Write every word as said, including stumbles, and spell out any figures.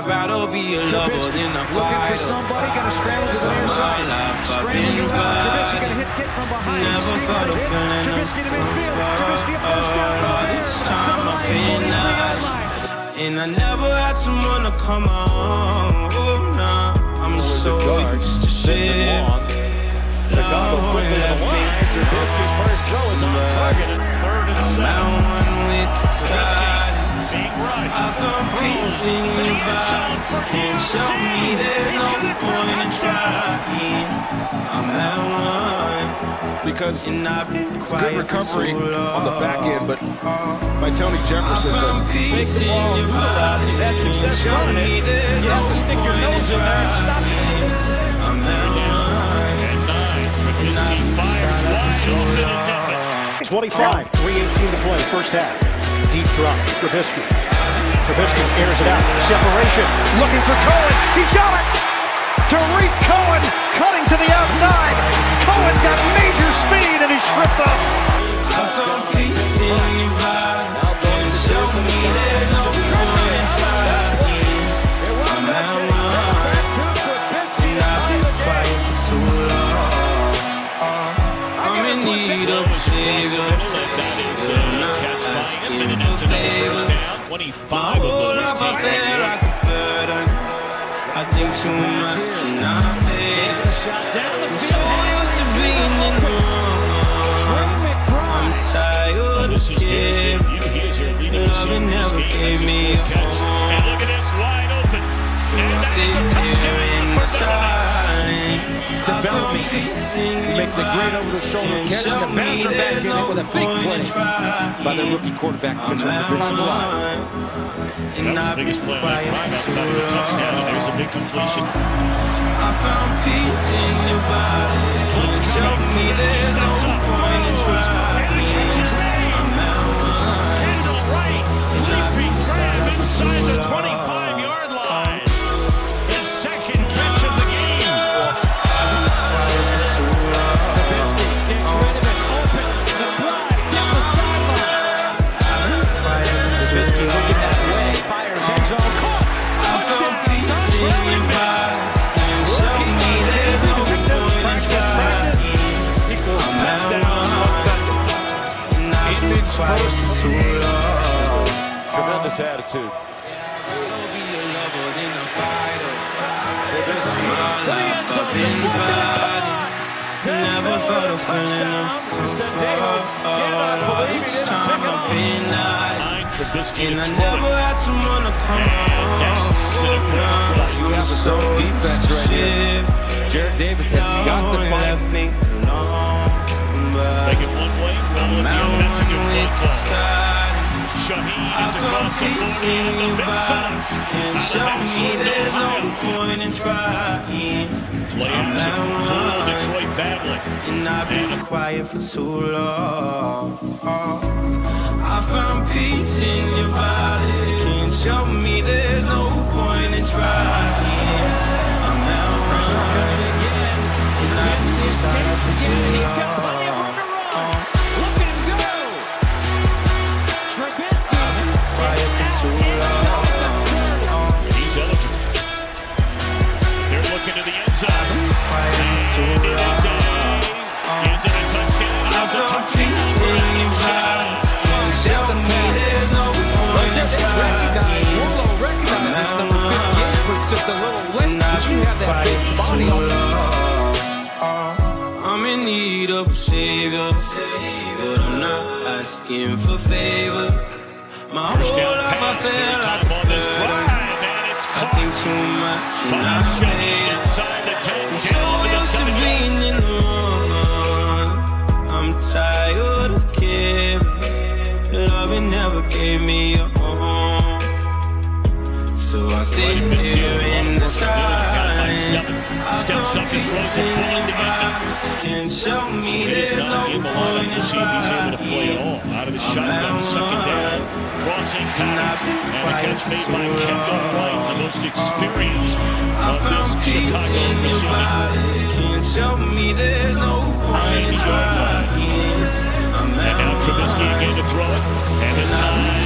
I'd rather be a lover than a fighter. Looking for somebody, got to scramble to the near side. Scrambling around, Trubisky got a hit kick from behind. Never felt a feeling of comfort. Trubisky up first down, all this time I've been out. And I never had someone to come on. Oh, nah, I'm so used to shit. Chicago quickly to the line. Trubisky's first throw is on target. Third and seven. I found peace in your vibes. Can't show me there's no point in trying. I'm at one. Because good recovery on the back end, but by Tony Jefferson. But make the ball through that. That's excessive running it. You have to stick your nose in there and stop it. I'm at one. At nine, Trubisky fires wide open and it's up. twenty-five, three eighteen to play, first half. Deep drop, Trubisky. Trubisky airs it out. Separation, looking for Cohen. He's got it! Tariq Cohen cutting to the outside. Cohen's got major speed, and he's stripped off. I'm in need of a savior. And it's another first down, twenty-five of those I think too much and I'm taking shot down the field. I'm tired of kidding. Loving never gave me a home. And look at this, wide open. And that's a touchdown for Donovan. Developing. Makes a great over-the-shoulder catch and the bouncer back in it with a big play by the rookie quarterback, Mitch Trubisky. That was the biggest play on that drive outside of the touchdown, and there's a big completion. I found peace in your body. Can't show me there's no point in trying. I'm at one. Kendall White, leaping drive inside the twenty-five yard line. His second catch of the game. Trubisky gets rid of it, open the drive down the sideline. Trubisky looking that way, fires end zone, caught, touchdown, Donovan. Rookie, they're going to practice practice equals touchdown. It's first and two. Tremendous attitude. Trubisky, Williams up in the body. Never thought of feeling of comfort. All this time I've been out. Trubisky and I never had someone to come on. You have a zone defense right here. Jerry Davis has got to find me. Make it one way. Well, that's a good one play. Shaheen is across the forty-yard line. Can't show me there's no point in trying. Play action. Total Detroit battling. And I've been quiet for too long. I found peace in your violence. Can't show me there's no point in trying. I'm now running again. He's not scared. He's got plenty of room to run. Look at him go. Trubisky. Quiet for too long. He's eligible. They're looking to the end zone. Quiet for too long. Gives it a touchdown. I found peace in your violence. That's amazing. There's no right there, they recognize, Warlow recognizes it's number fifty-eight, but it's just a little late, but you have that big body on the uh, I'm in need of a savior, but I'm not asking for favors. My whole life I feel like a burden. I think too much and I made it. I'm so used to being in the wrong. I'm tired of caring. Love never gave me a home, so I sit here in the silence. I found peace in your vibes. Can't show me there's no point in trying. I'm at one, and I've been quiet for so long. I found peace in your vibes. Can't show me there's no point in trying. And now Trubisky again to throw it, and this time